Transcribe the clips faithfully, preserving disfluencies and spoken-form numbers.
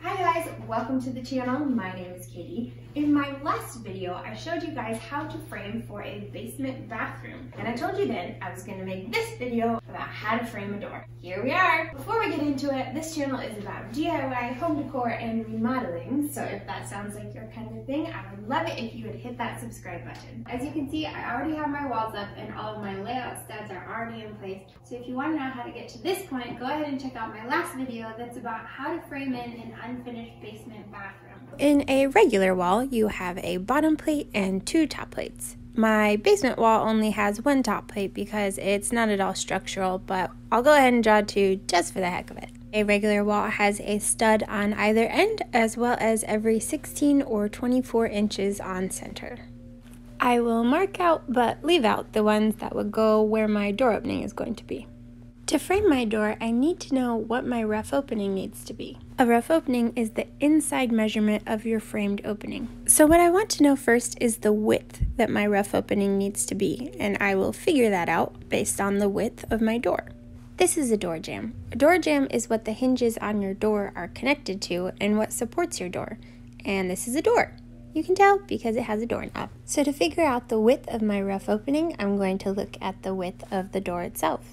Hi guys, welcome to the channel. My name is Katie. In my last video, I showed you guys how to frame for a basement bathroom. And I told you then I was gonna make this video about how to frame a door. Here we are. Before we get into it, this channel is about D I Y, home decor, and remodeling. So if that sounds like your kind of thing, I would love it if you would hit that subscribe button. As you can see, I already have my walls up and all of my layout studs are already in place. So if you wanna know how to get to this point, go ahead and check out my last video that's about how to frame in an unfinished basement bathroom. In a regular wall, you have a bottom plate and two top plates. My basement wall only has one top plate because it's not at all structural, but I'll go ahead and draw two just for the heck of it. A regular wall has a stud on either end, as well as every sixteen or twenty-four inches on center. I will mark out but leave out the ones that would go where my door opening is going to be. To frame my door, I need to know what my rough opening needs to be. A rough opening is the inside measurement of your framed opening. So what I want to know first is the width that my rough opening needs to be, and I will figure that out based on the width of my door. This is a door jamb. A door jamb is what the hinges on your door are connected to and what supports your door. And this is a door. You can tell because it has a doorknob. So to figure out the width of my rough opening, I'm going to look at the width of the door itself.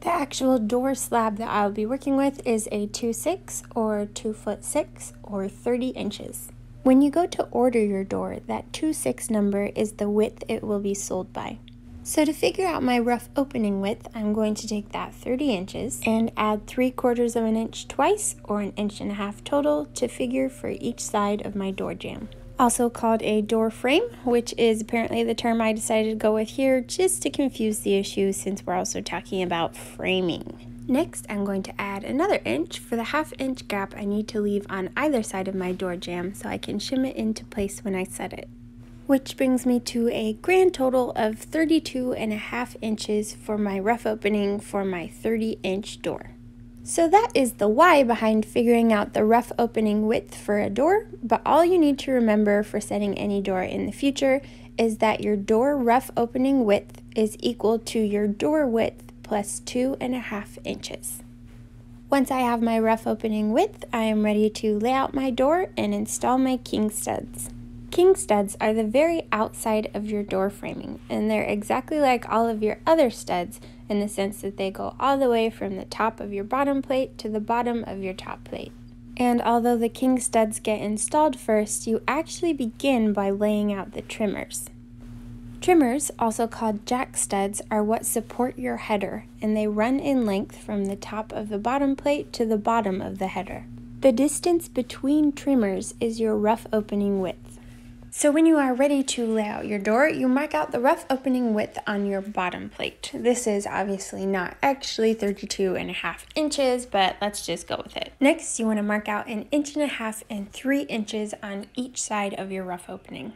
The actual door slab that I'll be working with is a two six or two foot six or thirty inches. When you go to order your door, that two six number is the width it will be sold by. So to figure out my rough opening width, I'm going to take that thirty inches and add three quarters of an inch twice or an inch and a half total to figure for each side of my door jamb. Also called a door frame, which is apparently the term I decided to go with here just to confuse the issue since we're also talking about framing. Next, I'm going to add another inch for the half inch gap I need to leave on either side of my door jamb so I can shim it into place when I set it. Which brings me to a grand total of thirty-two and a half inches for my rough opening for my thirty inch door. So that is the why behind figuring out the rough opening width for a door, but all you need to remember for setting any door in the future is that your door rough opening width is equal to your door width plus two and a half inches. Once I have my rough opening width, I am ready to lay out my door and install my king studs. King studs are the very outside of your door framing, and they're exactly like all of your other studs in the sense that they go all the way from the top of your bottom plate to the bottom of your top plate. And although the king studs get installed first, you actually begin by laying out the trimmers. Trimmers, also called jack studs, are what support your header, and they run in length from the top of the bottom plate to the bottom of the header. The distance between trimmers is your rough opening width. So when you are ready to lay out your door, you mark out the rough opening width on your bottom plate. This is obviously not actually thirty-two and a half inches, but let's just go with it. Next, you want to mark out an inch and a half and three inches on each side of your rough opening.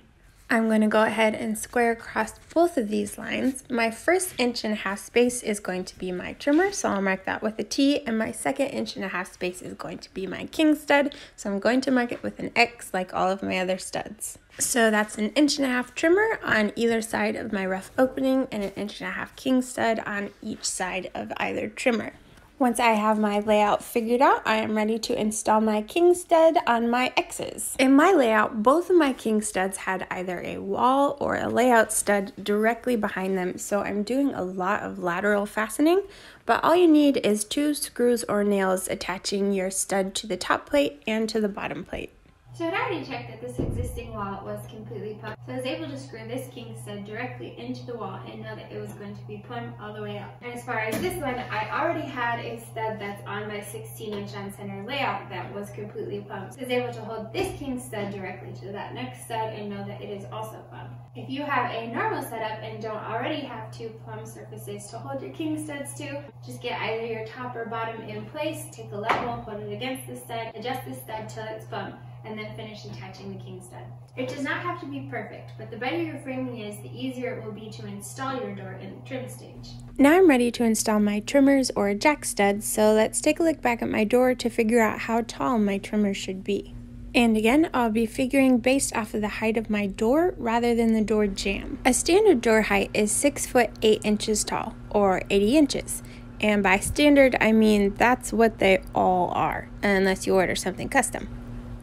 I'm going to go ahead and square across both of these lines. My first inch and a half space is going to be my trimmer, so I'll mark that with a T, and my second inch and a half space is going to be my king stud, so I'm going to mark it with an X like all of my other studs. So that's an inch and a half trimmer on either side of my rough opening and an inch and a half king stud on each side of either trimmer. Once I have my layout figured out, I am ready to install my king stud on my X's. In my layout, both of my king studs had either a wall or a layout stud directly behind them, so I'm doing a lot of lateral fastening, but all you need is two screws or nails attaching your stud to the top plate and to the bottom plate. So I'd already checked that this existing wall was completely plumb, so I was able to screw this king stud directly into the wall and know that it was going to be plumb all the way up. And as far as this one, I already had a stud that's on my sixteen inch on center layout that was completely plumb, so I was able to hold this king stud directly to that next stud and know that it is also plumb. If you have a normal setup and don't already have two plumb surfaces to hold your king studs to, just get either your top or bottom in place, take a level, hold it against the stud, adjust the stud till it's plumb, and then finish attaching the king stud. It does not have to be perfect, but the better your framing is, the easier it will be to install your door in the trim stage. Now I'm ready to install my trimmers or jack studs, so let's take a look back at my door to figure out how tall my trimmers should be. And again, I'll be figuring based off of the height of my door rather than the door jamb. A standard door height is six foot eight inches tall, or eighty inches. And by standard, I mean that's what they all are, unless you order something custom.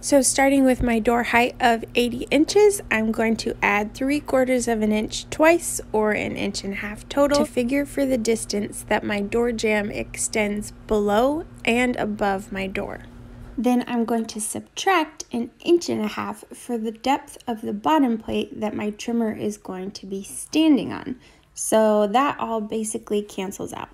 So starting with my door height of eighty inches, I'm going to add three quarters of an inch twice, or an inch and a half total, to figure for the distance that my door jamb extends below and above my door. Then I'm going to subtract an inch and a half for the depth of the bottom plate that my trimmer is going to be standing on. So that all basically cancels out.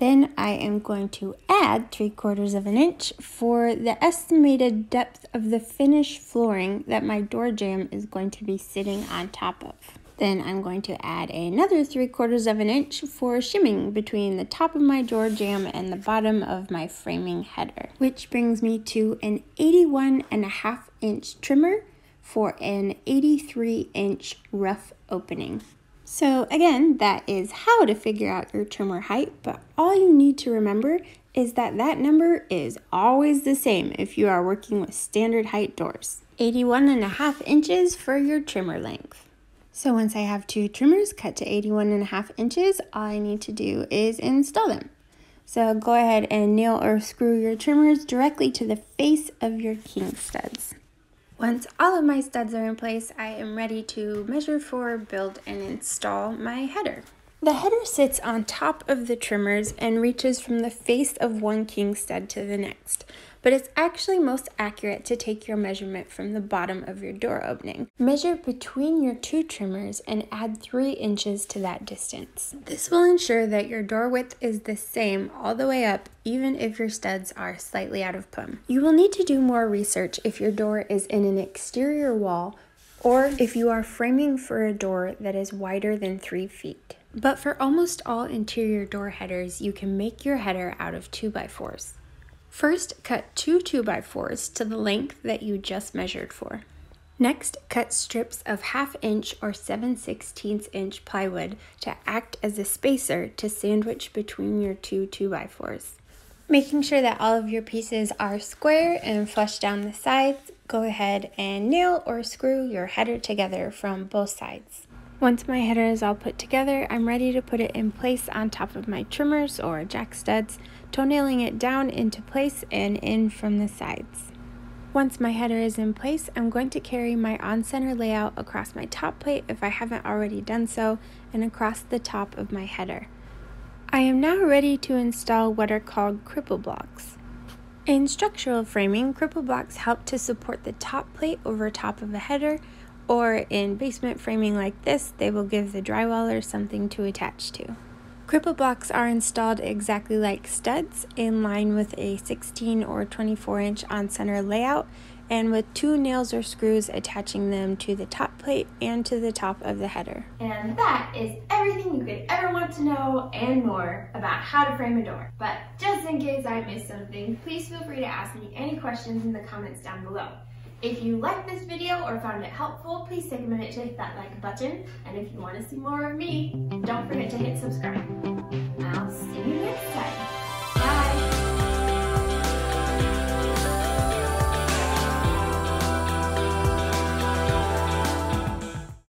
Then I am going to add three quarters of an inch for the estimated depth of the finished flooring that my door jamb is going to be sitting on top of. Then I'm going to add another three quarters of an inch for shimming between the top of my door jamb and the bottom of my framing header, which brings me to an eighty-one and a half inch trimmer for an eighty-three inch rough opening. So again, that is how to figure out your trimmer height, but all you need to remember is that that number is always the same if you are working with standard height doors. eighty-one and a half inches for your trimmer length. So once I have two trimmers cut to eighty-one and a half inches, all I need to do is install them. So go ahead and nail or screw your trimmers directly to the face of your king studs. Once all of my studs are in place, I am ready to measure for, build, and install my header. The header sits on top of the trimmers and reaches from the face of one king stud to the next, but it's actually most accurate to take your measurement from the bottom of your door opening. Measure between your two trimmers and add three inches to that distance. This will ensure that your door width is the same all the way up, even if your studs are slightly out of plumb. You will need to do more research if your door is in an exterior wall or if you are framing for a door that is wider than three feet. But for almost all interior door headers, you can make your header out of two by fours. First, cut two 2x4s to the length that you just measured for. Next, cut strips of half inch or seven sixteenths inch plywood to act as a spacer to sandwich between your two 2x4s. Making sure that all of your pieces are square and flush down the sides, go ahead and nail or screw your header together from both sides. Once my header is all put together, I'm ready to put it in place on top of my trimmers or jack studs, toenailing it down into place and in from the sides. Once my header is in place, I'm going to carry my on-center layout across my top plate if I haven't already done so, and across the top of my header. I am now ready to install what are called cripple blocks. In structural framing, cripple blocks help to support the top plate over top of a header, or in basement framing like this, they will give the drywaller something to attach to. Cripple blocks are installed exactly like studs, in line with a sixteen or twenty-four inch on-center layout, and with two nails or screws attaching them to the top plate and to the top of the header. And that is everything you could ever want to know and more about how to frame a door. But just in case I missed something, please feel free to ask me any questions in the comments down below. If you liked this video or found it helpful, please take a minute to hit that like button. And if you want to see more of me, don't forget to hit subscribe. I'll see you next time.